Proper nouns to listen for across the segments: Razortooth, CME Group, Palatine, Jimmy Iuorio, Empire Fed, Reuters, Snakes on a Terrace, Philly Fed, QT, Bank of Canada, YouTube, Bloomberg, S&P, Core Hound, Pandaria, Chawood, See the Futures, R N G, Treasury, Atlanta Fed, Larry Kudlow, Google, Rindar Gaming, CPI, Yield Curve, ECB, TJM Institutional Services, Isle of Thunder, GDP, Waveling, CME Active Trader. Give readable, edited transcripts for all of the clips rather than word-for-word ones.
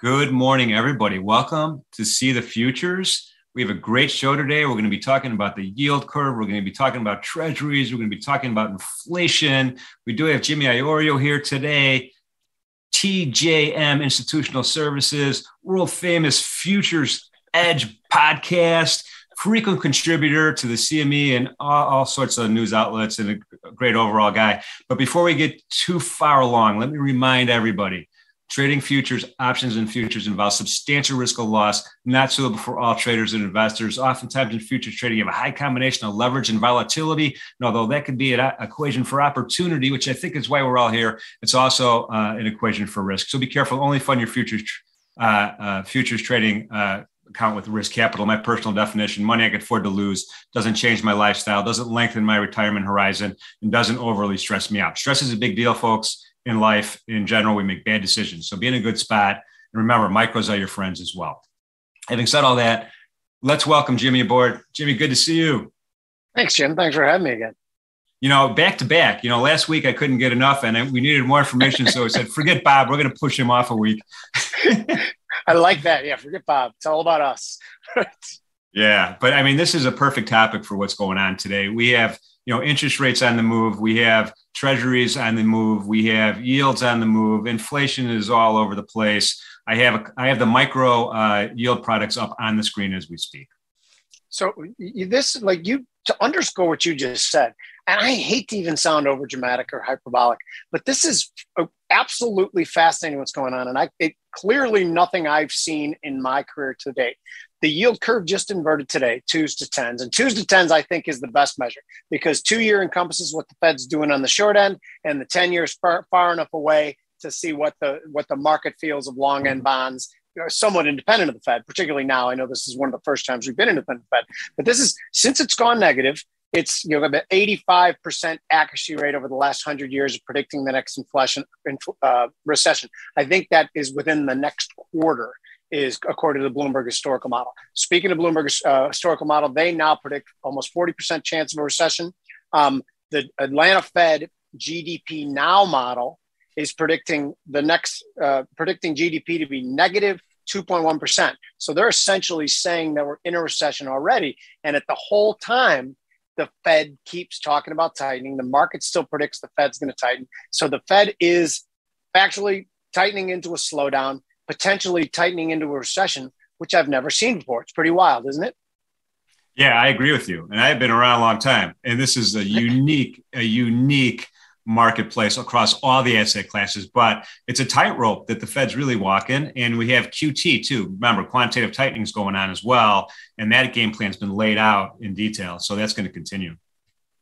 Good morning, everybody. Welcome to See the Futures. We have a great show today. We're going to be talking about the yield curve. We're going to be talking about treasuries. We're going to be talking about inflation. We do have Jimmy Iuorio here today, TJM Institutional Services, world famous Futures Edge podcast, frequent contributor to the CME and all sorts of news outlets, and a great overall guy. But before we get too far along, let me remind everybody. Trading futures, options, and futures involves substantial risk of loss, not suitable for all traders and investors. Oftentimes in futures trading, you have a high combination of leverage and volatility. And although that could be an equation for opportunity, which I think is why we're all here, it's also an equation for risk. So be careful. Only fund your futures trading account with risk capital. My personal definition, money I could afford to lose, doesn't change my lifestyle, doesn't lengthen my retirement horizon, and doesn't overly stress me out. Stress is a big deal, folks. In life, in general, we make bad decisions. So be in a good spot. And remember, micros are your friends as well. Having said all that, let's welcome Jimmy aboard. Jimmy, good to see you. Thanks, Jim. Thanks for having me again. You know, back to back, you know, last week I couldn't get enough and we needed more information. So I said, forget Bob. We're going to push him off a week. I like that. Yeah, forget Bob. It's all about us. Yeah. But I mean, this is a perfect topic for what's going on today. We have, you know, interest rates on the move. We have treasuries on the move. We have yields on the move. Inflation is all over the place. I have the micro yield products up on the screen as we speak. So this, like you, to underscore what you just said, and I hate to even sound over dramatic or hyperbolic, but this is absolutely fascinating what's going on. And it clearly nothing I've seen in my career to date. The yield curve just inverted today, 2s to 10s. And 2s to 10s, I think, is the best measure because 2-year encompasses what the Fed's doing on the short end and the 10-year is far enough away to see what the market feels of long end bonds, you know, somewhat independent of the Fed, particularly now. I know this is one of the first times we've been independent of the Fed, but this is, since it's gone negative, it's, you know, about 85% accuracy rate over the last 100 years of predicting the next inflation recession. I think that is within the next quarter, is according to the Bloomberg historical model. Speaking of Bloomberg's historical model, they now predict almost 40% chance of a recession. The Atlanta Fed GDP Now model is predicting the next predicting GDP to be negative 2.1%. So they're essentially saying that we're in a recession already. And at the whole time, the Fed keeps talking about tightening. The market still predicts the Fed's going to tighten. So the Fed is actually tightening into a slowdown, potentially tightening into a recession, which I've never seen before. It's pretty wild, isn't it? Yeah, I agree with you. And I've been around a long time. And this is a unique marketplace across all the asset classes. But it's a tightrope that the Fed's really walking. And we have QT too. Remember, quantitative tightening is going on as well. And that game plan has been laid out in detail. So that's going to continue.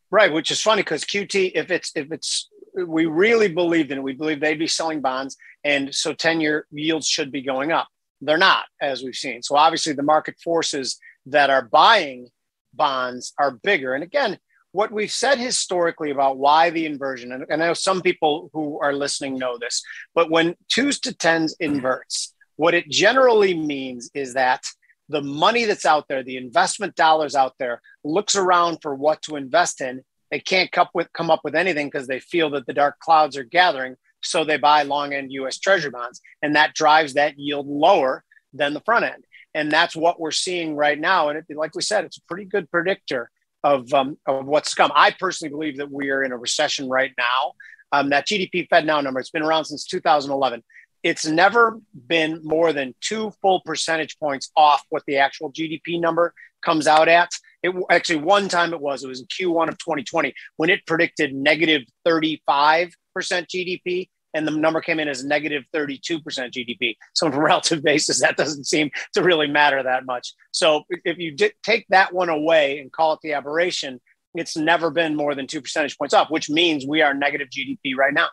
Right, which is funny because QT, if it's we really believed in it. We believed they'd be selling bonds. And so 10-year yields should be going up. They're not, as we've seen. So obviously the market forces that are buying bonds are bigger. And again, what we've said historically about why the inversion, and I know some people who are listening know this, but when 2s to 10s inverts, what it generally means is that the money that's out there, the investment dollars out there, looks around for what to invest in. They can't come up with anything because they feel that the dark clouds are gathering. So they buy long end U.S. Treasury bonds, and that drives that yield lower than the front end. And that's what we're seeing right now. And it, like we said, it's a pretty good predictor of what's come. I personally believe that we are in a recession right now. That GDP Fed Now number, it's been around since 2011. It's never been more than 2 full percentage points off what the actual GDP number comes out at. It actually, one time it was in Q1 of 2020 when it predicted negative 35% GDP and the number came in as negative 32% GDP. So on a relative basis, that doesn't seem to really matter that much. So if you take that one away and call it the aberration, it's never been more than 2 percentage points off, which means we are negative GDP right now.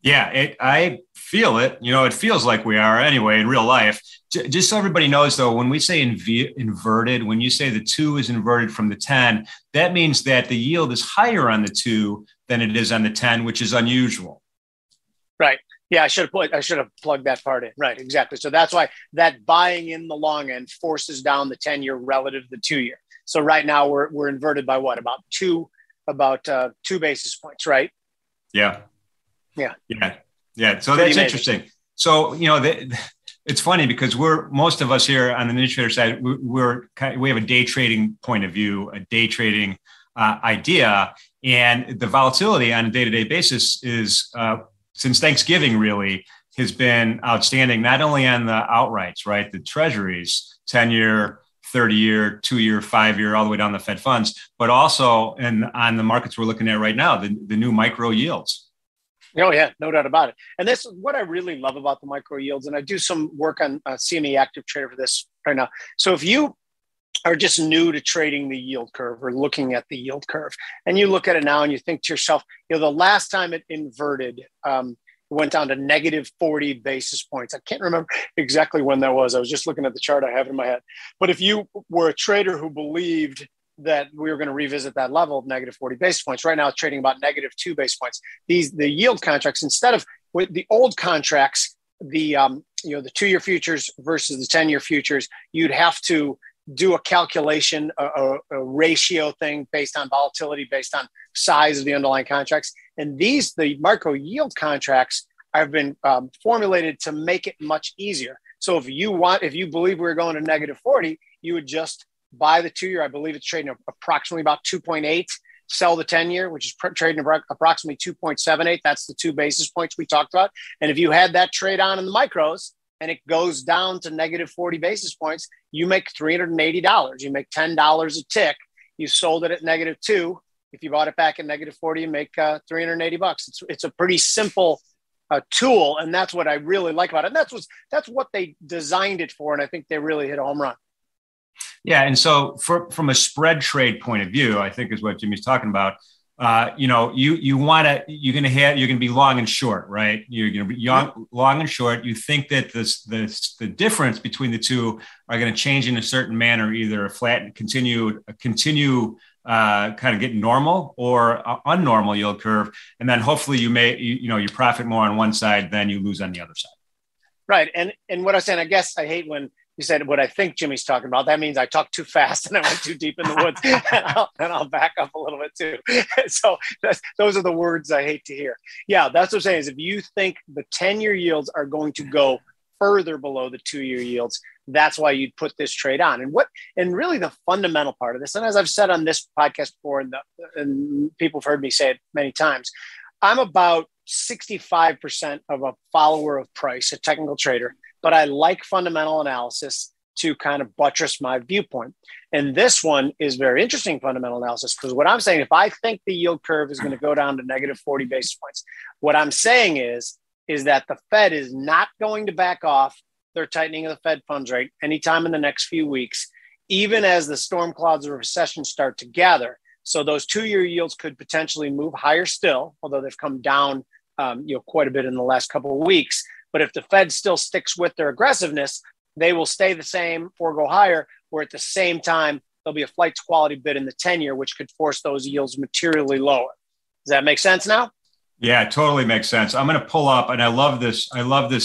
Yeah, I feel it. You know, it feels like we are anyway in real life. Just so everybody knows, though, when we say inverted, when you say the 2 is inverted from the 10, that means that the yield is higher on the 2 than it is on the 10, which is unusual. Right. Yeah, I should have plugged that part in. Right, exactly. So that's why that buying in the long end forces down the 10-year relative to the 2-year. So right now we're inverted by what? About 2 basis points, right? Yeah. So that's interesting. So, you know, it's funny because most of us here on the news trader side, we have a day trading point of view, a day trading idea. And the volatility on a day-to-day basis is, since Thanksgiving really, has been outstanding, not only on the outrights, right? The treasuries, 10-year, 30-year, 2-year, 5-year, all the way down the Fed funds, but also on the markets we're looking at right now, the new micro yields. Oh, yeah, no doubt about it. And this is what I really love about the micro yields. And I do some work on CME Active Trader for this right now. So if you are just new to trading the yield curve or looking at the yield curve, and you look at it now and you think to yourself, you know, the last time it inverted, it went down to negative 40 basis points. I can't remember exactly when that was. I was just looking at the chart I have in my head. But if you were a trader who believed that we were going to revisit that level of negative 40 basis points, right now it's trading about negative 2 basis points. The yield contracts, instead of with the old contracts, the 2-year futures versus the 10-year futures, you'd have to do a calculation, a ratio thing based on volatility, based on size of the underlying contracts. And the micro yield contracts have been formulated to make it much easier. So if you believe we're going to negative 40, you would just buy the 2-year. I believe it's trading approximately about 2.8, sell the 10-year, which is trading approximately 2.78. That's the 2 basis points we talked about. And if you had that trade on in the micros, and it goes down to negative 40 basis points, you make $380. You make $10 a tick. You sold it at negative 2. If you bought it back at negative 40, you make $380. It's a pretty simple tool. And that's what I really like about it. And that's what they designed it for. And I think they really hit a home run. Yeah. And so from a spread trade point of view, I think is what Jimmy's talking about. You're going to be long and short, right? You're going to be long and short. You think that the difference between the two are going to change in a certain manner, either a flat and kind of get normal or unnormal yield curve. And then hopefully you profit more on one side than you lose on the other side. Right. And what I was saying, I guess I hate when you said what I think Jimmy's talking about. That means I talked too fast and I went too deep in the woods, and I'll back up a little bit too. So those are the words I hate to hear. Yeah, that's what I'm saying is if you think the 10-year yields are going to go further below the 2-year yields, that's why you'd put this trade on. And really the fundamental part of this, and as I've said on this podcast before, and people have heard me say it many times, I'm about 65% of a follower of price, a technical trader, but I like fundamental analysis to kind of buttress my viewpoint. And this one is very interesting fundamental analysis, because what I'm saying, if I think the yield curve is going to go down to negative 40 basis points, what I'm saying is that the Fed is not going to back off their tightening of the Fed funds rate anytime in the next few weeks, even as the storm clouds of recession start to gather. So those 2-year yields could potentially move higher still, although they've come down quite a bit in the last couple of weeks. But if the Fed still sticks with their aggressiveness, they will stay the same or go higher, where at the same time, there'll be a flight to quality bid in the 10-year, which could force those yields materially lower. Does that make sense now? Yeah, it totally makes sense. I'm going to pull up, and I love this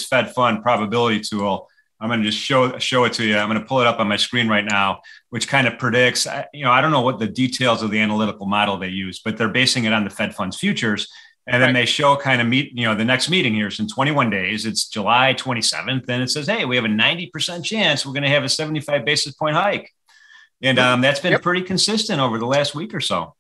Fed fund probability tool. I'm going to just show it to you. I'm going to pull it up on my screen right now, which kind of predicts, I don't know what the details of the analytical model they use, but they're basing it on the Fed funds futures. And then they show kind of the next meeting here is in 21 days. It's July 27th. And it says, hey, we have a 90% chance we're going to have a 75 basis point hike. And that's been pretty consistent over the last week or so.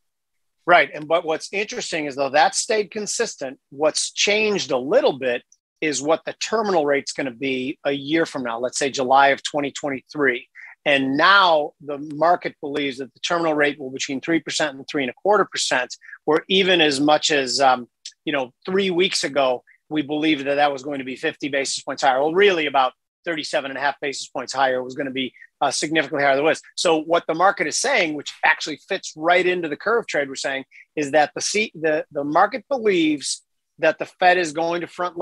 Right. But what's interesting is though that stayed consistent, what's changed a little bit is what the terminal rate's going to be a year from now, let's say July of 2023. And now the market believes that the terminal rate will between 3% and 3.25%, or even as much as, 3 weeks ago, we believed that was going to be 50 basis points higher. Well, really about 37.5 basis points higher. It was going to be significantly higher than it was. So what the market is saying, which actually fits right into the curve trade we're saying, is that the market believes that the Fed is going to front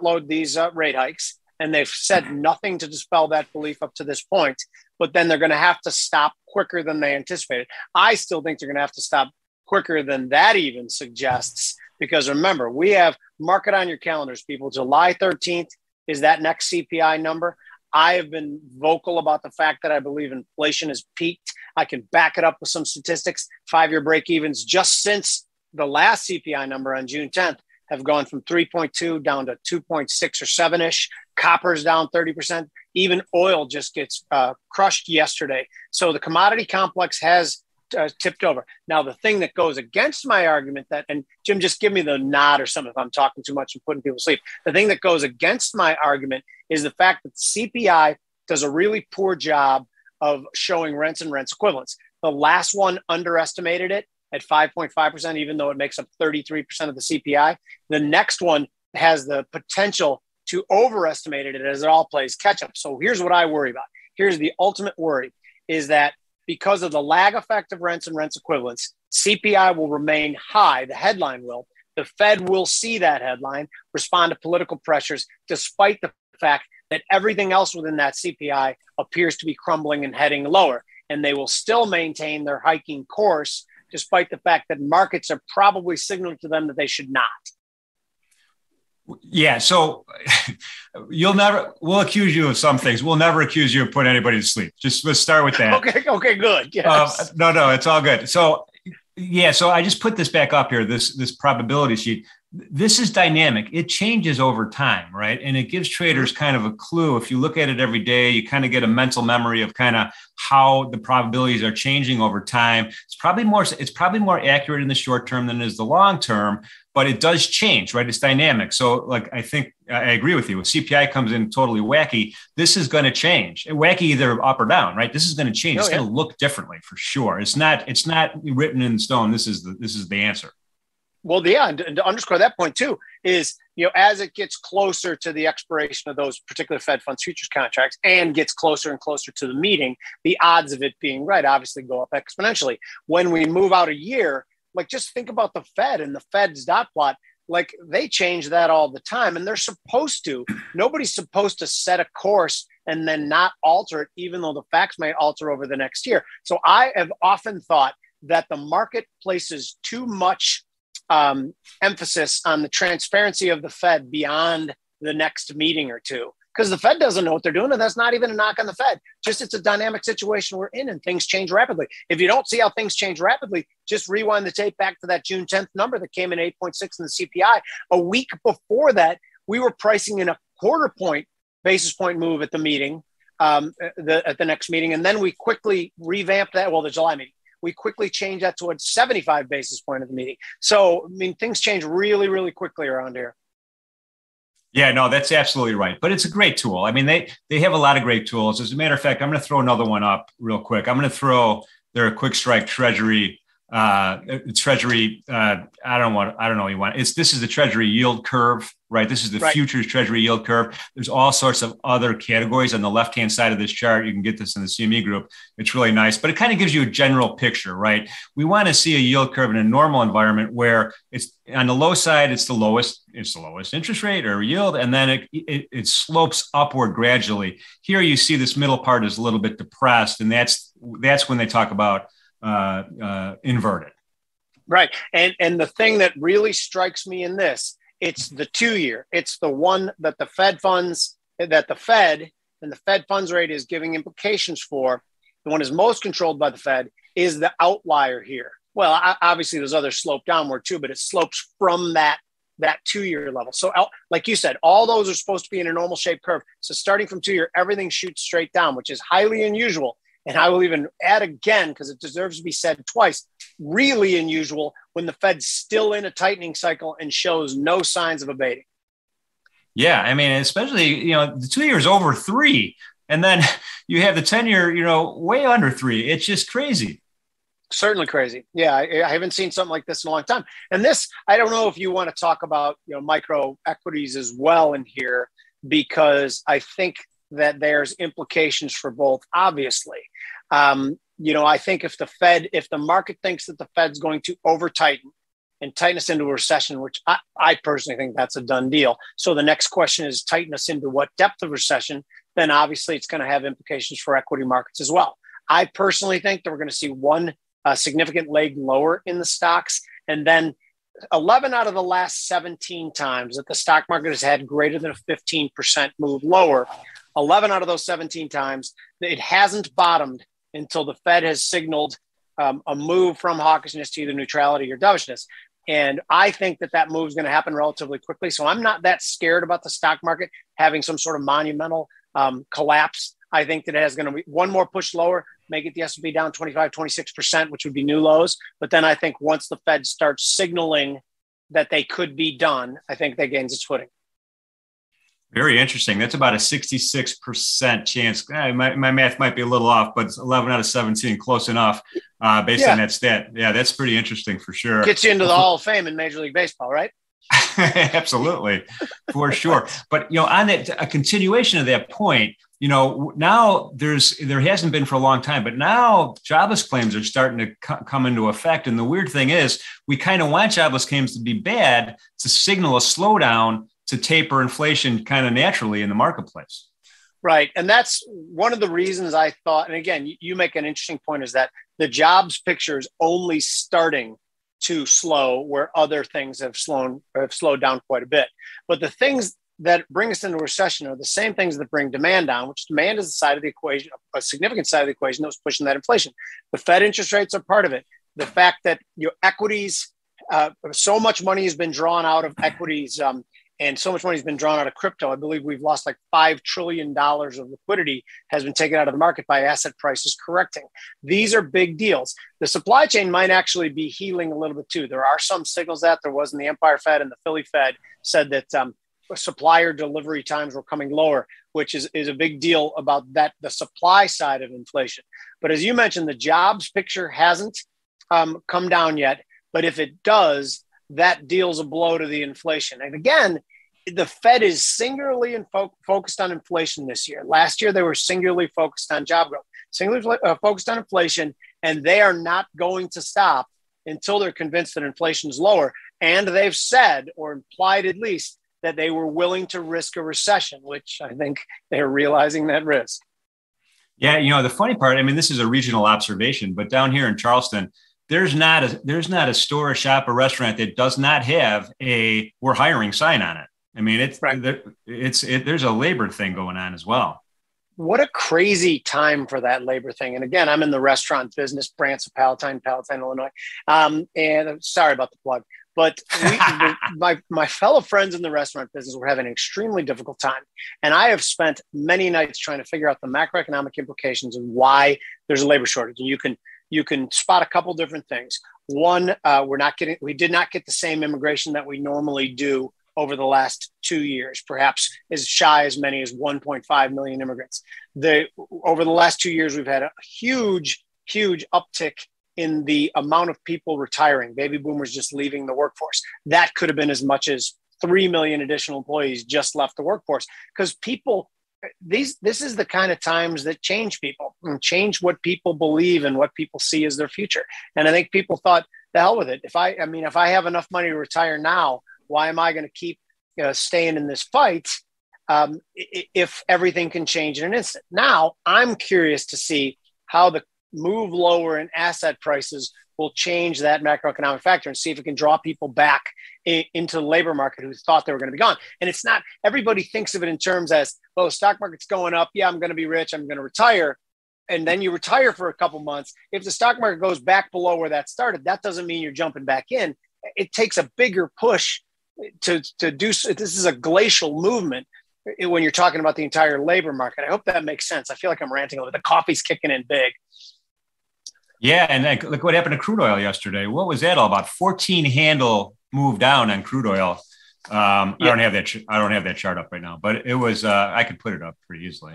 load these rate hikes. And they've said nothing to dispel that belief up to this point, but then they're going to have to stop quicker than they anticipated. I still think they're going to have to stop quicker than that even suggests, because remember, we have, mark it on your calendars, people, July 13th is that next CPI number. I have been vocal about the fact that I believe inflation has peaked. I can back it up with some statistics, 5-year break evens just since the last CPI number on June 10th. have gone from 3.2 down to 2.6 or 7-ish. Copper's down 30%. Even oil just gets crushed yesterday. So the commodity complex has tipped over. Now, the thing that goes against my argument that, and Jim, just give me the nod or something if I'm talking too much and putting people to sleep. The thing that goes against my argument is the fact that CPI does a really poor job of showing rents and rents equivalents. The last one underestimated it at 5.5%, even though it makes up 33% of the CPI. The next one has the potential to overestimate it as it all plays catch up. So here's what I worry about. Here's the ultimate worry, is that because of the lag effect of rents and rents equivalents, CPI will remain high. The headline will. The Fed will see that headline, respond to political pressures, despite the fact that everything else within that CPI appears to be crumbling and heading lower. And they will still maintain their hiking course, despite the fact that markets are probably signaling to them that they should not. Yeah. So we'll accuse you of some things. We'll never accuse you of putting anybody to sleep. Just let's start with that. Okay. Okay, good. Yes. No, it's all good. So yeah. So I just put this back up here, this probability sheet. This is dynamic. It changes over time, right? And it gives traders kind of a clue. If you look at it every day, you kind of get a mental memory of kind of how the probabilities are changing over time. It's probably more accurate in the short term than it is the long term, but it does change, right? It's dynamic. So like, I think I agree with you. When CPI comes in totally wacky, this is going to change. Wacky either up or down, right? This is going to change. Oh, it's going to look differently for sure. It's not written in stone. This is the answer. Well, yeah, and to underscore that point too is, as it gets closer to the expiration of those particular Fed funds futures contracts and gets closer and closer to the meeting, the odds of it being right obviously go up exponentially. When we move out a year, like just think about the Fed and the Fed's dot plot, like they change that all the time, and they're supposed to. Nobody's supposed to set a course and then not alter it, even though the facts may alter over the next year. So I have often thought that the market places too much emphasis on the transparency of the Fed beyond the next meeting or two, because the Fed doesn't know what they're doing. And that's not even a knock on the Fed. Just it's a dynamic situation we're in, and things change rapidly. If you don't see how things change rapidly, just rewind the tape back to that June 10th number that came in 8.6 in the CPI. A week before that, we were pricing in a basis point move at the meeting, at the next meeting. And then we quickly revamped that. Well, the July meeting. We quickly change that to a 75 basis point of the meeting. So, I mean, things change really, really quickly around here. Yeah, no, that's absolutely right. But it's a great tool. I mean, they have a lot of great tools. As a matter of fact, I'm going to throw another one up real quick. I'm going to throw their Quick Strike Treasury. I don't know what you want. This is the Treasury yield curve, right? This is the futures Treasury yield curve. There's all sorts of other categories on the left-hand side of this chart. You can get this in the CME Group. It's really nice, but it kind of gives you a general picture, right? We want to see a yield curve in a normal environment where it's on the low side, it's the lowest interest rate or yield, and then it slopes upward gradually. Here you see this middle part is a little bit depressed, and that's when they talk about inverted. Right. And the thing that really strikes me in this, it's the 2 year. It's the one that the Fed funds rate is giving implications for. The one is most controlled by the Fed is the outlier here. Well, obviously there's others slope downward too, but it slopes from that 2 year level. So like you said, all those are supposed to be in a normal shaped curve. So starting from 2 year, everything shoots straight down, which is highly unusual. And I will even add again, because it deserves to be said twice, really unusual when the Fed's still in a tightening cycle and shows no signs of abating. Yeah, I mean, especially, the 2 years over three, and then you have the 10 year, way under three. It's just crazy. Certainly crazy. Yeah, I haven't seen something like this in a long time. And this, I don't know if you want to talk about, micro equities as well in here, because I think that there's implications for both, obviously. I think if the market thinks that the Fed's going to over tighten and tighten us into a recession, which I personally think that's a done deal. So the next question is tighten us into what depth of recession, then obviously it's going to have implications for equity markets as well. I personally think that we're going to see one significant leg lower in the stocks, and then 11 out of the last 17 times that the stock market has had greater than a 15% move lower, 11 out of those 17 times, it hasn't bottomed until the Fed has signaled a move from hawkishness to either neutrality or dovishness. And I think that that move is going to happen relatively quickly. So I'm not that scared about the stock market having some sort of monumental collapse. I think that it has going to be one more push lower, make it the S&P down 25, 26%, which would be new lows. But then I think once the Fed starts signaling that they could be done, I think that gains its footing. Very interesting. That's about a 66% chance. My math might be a little off, but it's 11 out of 17, close enough based on that stat. Yeah, that's pretty interesting for sure. Gets you into the Hall of Fame in Major League Baseball, right? Absolutely, for sure. But, on that, a continuation of that point, now there hasn't been for a long time, but now jobless claims are starting to come into effect. And the weird thing is we kind of want jobless claims to be bad to signal a slowdown to taper inflation kind of naturally in the marketplace. Right. And that's one of the reasons I thought, and again, you make an interesting point, is that the jobs picture is only starting to slow where other things have slowed down quite a bit. But the things that bring us into recession are the same things that bring demand down, which demand is the side of the equation, a significant side of the equation that was pushing that inflation. The Fed interest rates are part of it. The fact that your equities, so much money has been drawn out of equities and so much money has been drawn out of crypto. I believe we've lost like $5 trillion of liquidity has been taken out of the market by asset prices correcting. These are big deals. The supply chain might actually be healing a little bit too. There are some signals that there was in the Empire Fed and the Philly Fed said that supplier delivery times were coming lower, which is a big deal about that, the supply side of inflation. But as you mentioned, the jobs picture hasn't come down yet. But if it does, that deals a blow to the inflation. And again, the Fed is singularly focused on inflation this year. Last year, they were singularly focused on job growth, singularly focused on inflation, and they are not going to stop until they're convinced that inflation is lower. And they've said, or implied at least, that they were willing to risk a recession, which I think they're realizing that risk. Yeah, the funny part, this is a regional observation, but down here in Charleston, there's not a store, a shop, a restaurant that does not have a "we're hiring" sign on it. It's right. There's a labor thing going on as well. What a crazy time for that labor thing. And again, I'm in the restaurant business branch of Palatine, Illinois. And I'm sorry about the plug, but my fellow friends in the restaurant business were having an extremely difficult time. And I have spent many nights trying to figure out the macroeconomic implications of why there's a labor shortage. And you can spot a couple different things. One, we did not get the same immigration that we normally do over the last 2 years, perhaps as shy as many as 1.5 million immigrants. Over the last 2 years, we've had a huge, huge uptick in the amount of people retiring, baby boomers just leaving the workforce. That could have been as much as 3 million additional employees just left the workforce because people... This is the kind of times that change people and change what people believe and what people see as their future. And I think people thought, the hell with it. If I have enough money to retire now, why am I going to keep staying in this fight if everything can change in an instant? Now, I'm curious to see how the move lower in asset prices will change that macroeconomic factor and see if it can draw people back into the labor market who thought they were going to be gone. And it's not, everybody thinks of it in terms as, well, the stock market's going up. Yeah, I'm going to be rich. I'm going to retire. And then you retire for a couple months. If the stock market goes back below where that started, that doesn't mean you're jumping back in. It takes a bigger push to do. This is a glacial movement when you're talking about the entire labor market. I hope that makes sense. I feel like I'm ranting a little bit. The coffee's kicking in big. Yeah, and look what happened to crude oil yesterday. What was that all about? 14 handle move down on crude oil. I don't have that. I don't have that chart up right now, but it was. I could put it up pretty easily.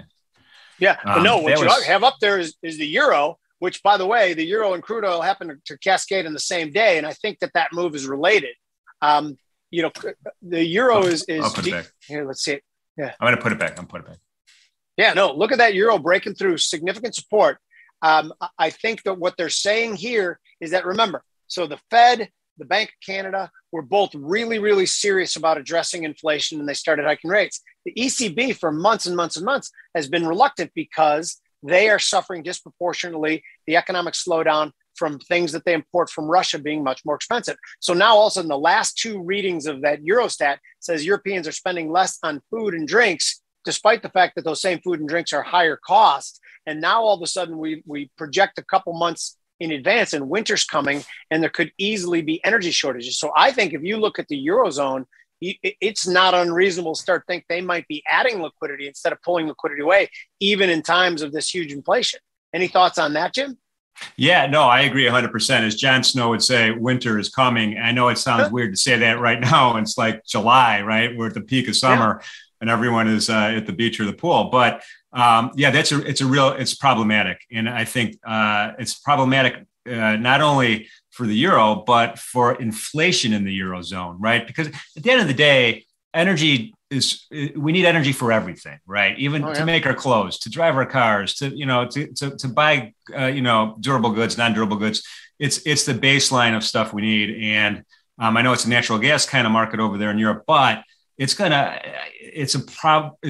Yeah, but no. What you have up there is the euro, which, by the way, the euro and crude oil happened to cascade on the same day, and I think that move is related. The euro is. I'll put it back. Here, let's see it. Yeah, I'm going to put it back. Yeah, no. Look at that euro breaking through significant support. I think that what they're saying here is that, remember, so the Fed, the Bank of Canada were both really, really serious about addressing inflation and they started hiking rates. The ECB for months and months and months has been reluctant because they are suffering disproportionately the economic slowdown from things that they import from Russia being much more expensive. So now all of a sudden the last two readings of that Eurostat says Europeans are spending less on food and drinks, despite the fact that those same food and drinks are higher cost. And now all of a sudden we project a couple months in advance, and winter's coming, and there could easily be energy shortages. So I think if you look at the Eurozone, it's not unreasonable to start think they might be adding liquidity instead of pulling liquidity away, even in times of this huge inflation. Any thoughts on that, Jim? Yeah, no, I agree 100%. As Jon Snow would say, winter is coming. I know it sounds weird to say that right now. It's like July, right? We're at the peak of summer, and everyone is at the beach or the pool. But yeah, it's problematic. And I think it's problematic not only for the euro, but for inflation in the Eurozone, right? Because at the end of the day, energy is, we need energy for everything, right? Even to make our clothes, to drive our cars, to, you know, to buy, you know, durable goods, non-durable goods. It's the baseline of stuff we need. And I know it's a natural gas kind of market over there in Europe, but it's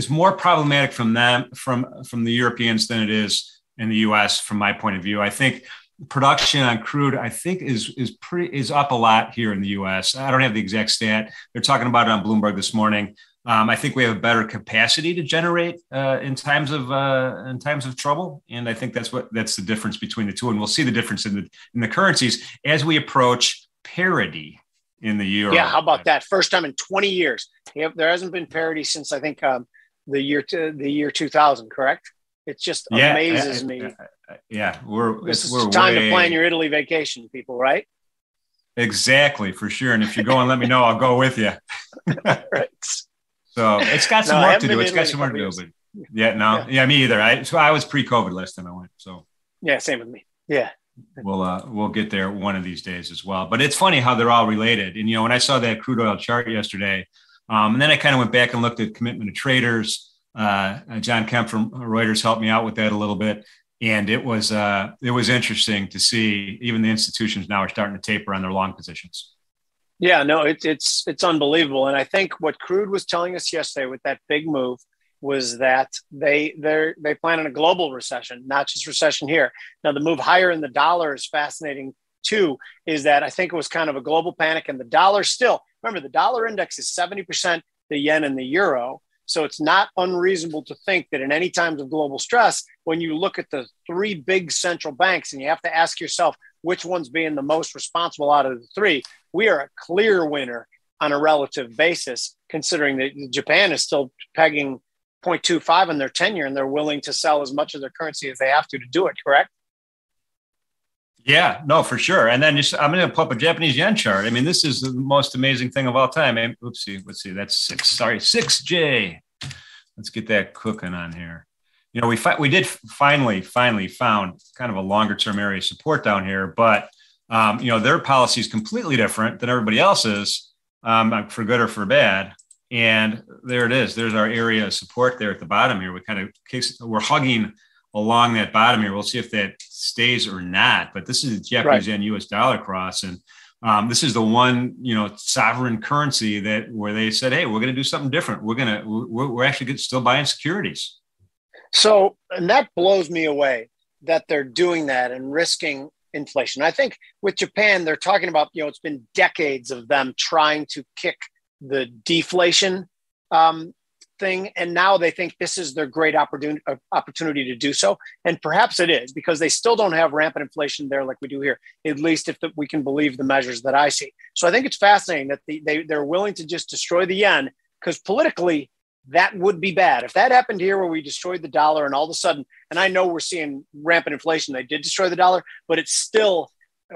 more problematic from them, from the Europeans than it is in the US, from my point of view. I think production on crude, I think, is up a lot here in the U.S. I don't have the exact stat. They're talking about it on Bloomberg this morning. I think we have a better capacity to generate in times of trouble, and I think that's the difference between the two. And we'll see the difference in the currencies as we approach parity in the euro. Yeah, how about that? First time in 20 years. There hasn't been parity since I think the year 2000. Correct? It just amazes me. Yeah, we're time to plan your Italy vacation, people, right? Exactly, for sure. And if you're going, let me know. I'll go with you. Right. So it's got some work to do. It's got some work to do. But yeah, me either. I was pre-COVID last time I went. So yeah, same with me. Yeah, we'll get there one of these days as well. But it's funny how they're all related. And you know, when I saw that crude oil chart yesterday, and then I kind of went back and looked at commitment of traders. John Kemp from Reuters helped me out with that a little bit. And it was interesting to see even the institutions now are starting to taper on their long positions. Yeah, no, it's unbelievable. And I think what crude was telling us yesterday with that big move was that they plan on a global recession, not just recession here. Now, the move higher in the dollar is fascinating too, is that I think it was kind of a global panic, and the dollar still, remember, the dollar index is 70% the yen and the euro. So it's not unreasonable to think that in any times of global stress, when you look at the three big central banks and you have to ask yourself which one's being the most responsible out of the three, we are a clear winner on a relative basis, considering that Japan is still pegging 0.25 on their 10-year, and they're willing to sell as much of their currency as they have to do it, correct? Yeah, no, for sure. And then I'm going to pull up a Japanese yen chart. I mean, this is the most amazing thing of all time. Let's see. That's 6J. Let's get that cooking on here. You know, we finally found kind of a longer term area of support down here, but you know, their policy is completely different than everybody else's, for good or for bad. And there it is. There's our area of support there at the bottom here. We're hugging along that bottom here. We'll see if that stays or not, but this is the Japanese yen US dollar cross. And this is the one, you know, sovereign currency where they said, hey, we're going to do something different. We're actually still buying securities. So, and that blows me away that they're doing that and risking inflation. I think with Japan, they're talking about, you know, it's been decades of them trying to kick the deflation thing, and now they think this is their great opportunity to do so. And perhaps it is, because they still don't have rampant inflation there like we do here, at least if we can believe the measures that I see. So I think it's fascinating that they're willing to just destroy the yen, because politically that would be bad. If that happened here where we destroyed the dollar and all of a sudden, and I know we're seeing rampant inflation, they did destroy the dollar, but it's still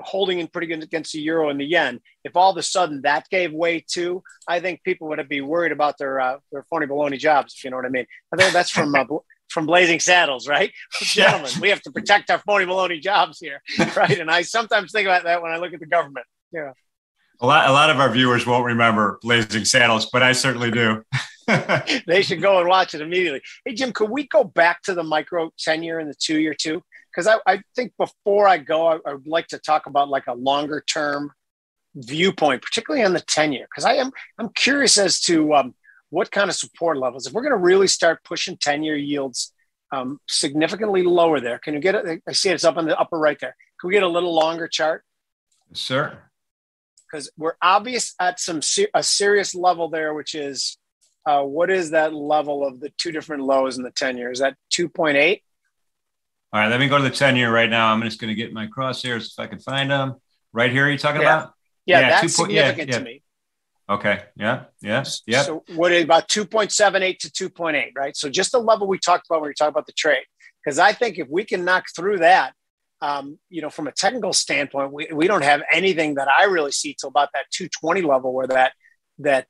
holding in pretty good against the euro and the yen. If all of a sudden that gave way to, I think people would be worried about their phony baloney jobs, if you know what I mean. I think that's from Blazing Saddles, right? Gentlemen, we have to protect our phony baloney jobs here, right? And I sometimes think about that when I look at the government. Yeah. A lot of our viewers won't remember Blazing Saddles, but I certainly do. They should go and watch it immediately. Hey, Jim, could we go back to the micro 10-year and the 2-year too? Because I think before I go, I would like to talk about like a longer term viewpoint, particularly on the 10-year, because I'm curious as to what kind of support levels. If we're going to really start pushing 10-year yields significantly lower there, can you get it? I see it's up on the upper right there. Can we get a little longer chart? Yes, sir. Because we're obvious at a serious level there, which is what is that level of the two different lows in the 10-year? Is that 2.8? All right, let me go to the 10-year right now. I'm just going to get my crosshairs if I can find them. Right here, are you talking about? Yeah, that's significant to me. Okay. Yeah. So what is about 2.78 to 2.8, right? So just the level we talked about when we talked about the trade, because I think if we can knock through that, from a technical standpoint, we don't have anything that I really see till about that 220 level where that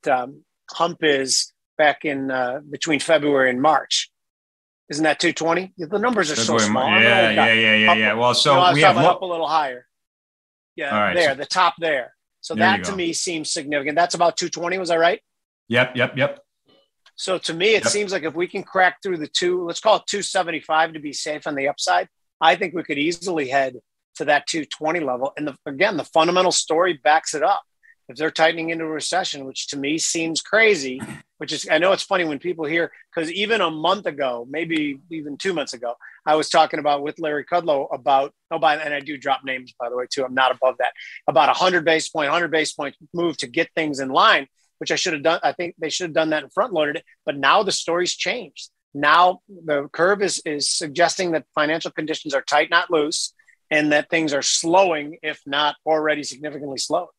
hump is back in between February and March. Isn't that 220? The numbers are February, so small. Yeah. Well, so we have up a little higher. Yeah, all right, there, so the top there. So that to me seems significant. That's about 220. Was I right? Yep. So to me, it seems like if we can crack through the two, let's call it 275 to be safe on the upside, I think we could easily head to that 220 level. And again, the fundamental story backs it up. If they're tightening into a recession, which to me seems crazy, which is, I know it's funny when people hear, because even a month ago, maybe even 2 months ago, I was talking about with Larry Kudlow about, and I do drop names, by the way, too. I'm not above that, about 100 basis point move to get things in line, which I should have done. I think they should have done that and front loaded it. But now the story's changed. Now the curve is suggesting that financial conditions are tight, not loose, and that things are slowing, if not already significantly slowed.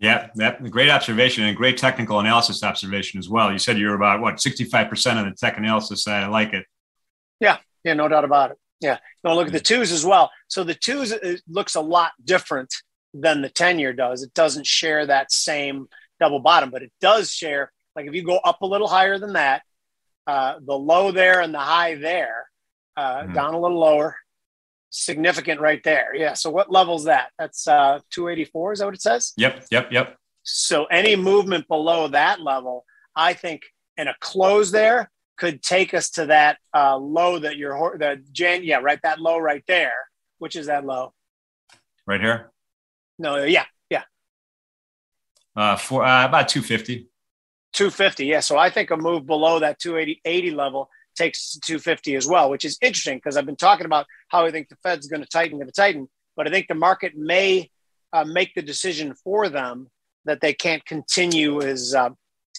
Yeah, great observation and great technical analysis observation as well. You said you were about, 65% of the tech analysis side. I like it. Yeah, no doubt about it. Yeah, don't look at the twos as well. So the twos looks a lot different than the 10-year does. It doesn't share that same double bottom, but it does share, like if you go up a little higher than that, the low there and the high there, down a little lower, significant right there. Yeah. So what level's that? That's 284. Is that what it says? Yep. So any movement below that level, I think, and a close there could take us to that low that you're that low right there, which is that low. Right here. No. Yeah. For about 250. 250. Yeah. So I think a move below that 280 level takes to 250 as well, which is interesting because I've been talking about how I think the Fed's going to tighten. But I think the market may make the decision for them that they can't continue as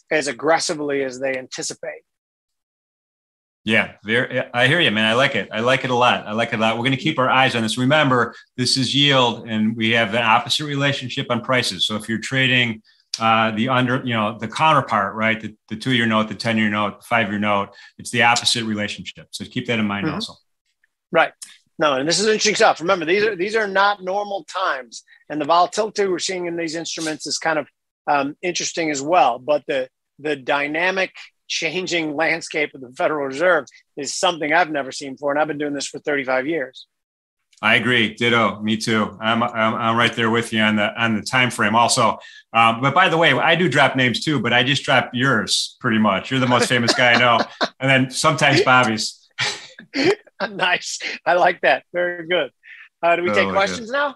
aggressively as they anticipate. Yeah, I hear you, man. I like it a lot. We're going to keep our eyes on this. Remember, this is yield, and we have the opposite relationship on prices. So if you're trading the counterpart, right? The 2-year note, the 10-year note, the 5-year note, it's the opposite relationship. So keep that in mind also. Right. No, and this is interesting stuff. Remember, these are not normal times, and the volatility we're seeing in these instruments is kind of interesting as well. But the dynamic changing landscape of the Federal Reserve is something I've never seen before. And I've been doing this for 35 years. I agree. Ditto. Me too. I'm right there with you on the time frame also. But by the way, I do drop names too, but I just drop yours pretty much. You're the most famous guy I know. And then sometimes Bobby's. Nice. I like that. Very good. Do we take questions now?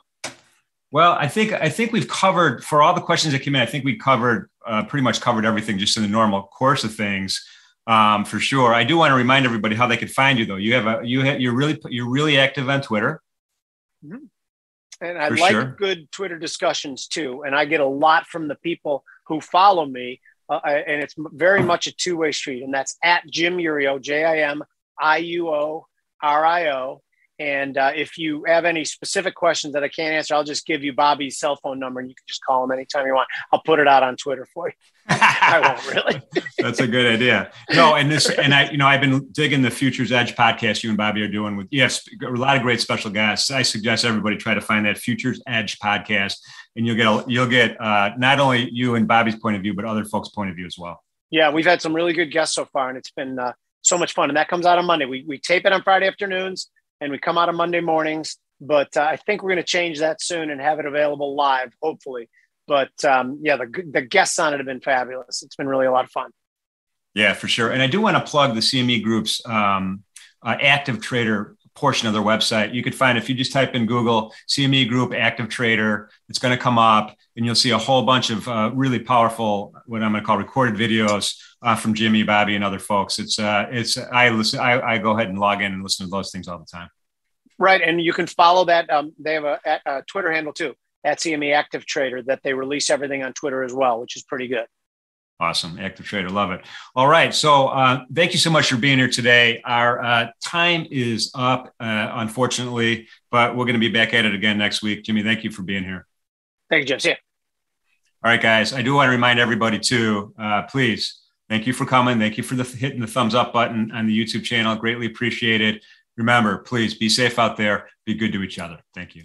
Well, I think we've covered, for all the questions that came in, I think we covered pretty much covered everything just in the normal course of things. For sure. I do want to remind everybody how they could find you though. You're really active on Twitter. Mm-hmm. And I like good Twitter discussions too. And I get a lot from the people who follow me. And it's very much a two-way street. And that's at Jim Iuorio, JIMIUORIO. And if you have any specific questions that I can't answer, I'll just give you Bobby's cell phone number and you can just call him anytime you want. I'll put it out on Twitter for you. I won't really. That's a good idea. No, I've been digging the Futures Edge podcast you and Bobby are doing a lot of great special guests. I suggest everybody try to find that Futures Edge podcast and you'll get not only you and Bobby's point of view, but other folks' point of view as well. Yeah, we've had some really good guests so far and it's been so much fun. And that comes out on Monday. We tape it on Friday afternoons. And we come out on Monday mornings, but I think we're going to change that soon and have it available live, hopefully. But the guests on it have been fabulous. It's been really a lot of fun. Yeah, for sure. And I do want to plug the CME Group's Active Trader portion of their website. You could find, if you just type in Google, CME Group Active Trader, it's going to come up and you'll see a whole bunch of really powerful, what I'm going to call recorded videos from Jimmy, Bobby, and other folks. I go ahead and log in and listen to those things all the time. Right. And you can follow that. They have a Twitter handle too, at CME Active Trader, that they release everything on Twitter as well, which is pretty good. Awesome. Active Trader. Love it. All right. So thank you so much for being here today. Our time is up, unfortunately, but we're going to be back at it again next week. Jimmy, thank you for being here. Thank you, Jim. See ya. All right, guys. I do want to remind everybody, too, please, thank you for coming. Thank you for hitting the thumbs up button on the YouTube channel. Greatly appreciated. Remember, please be safe out there. Be good to each other. Thank you.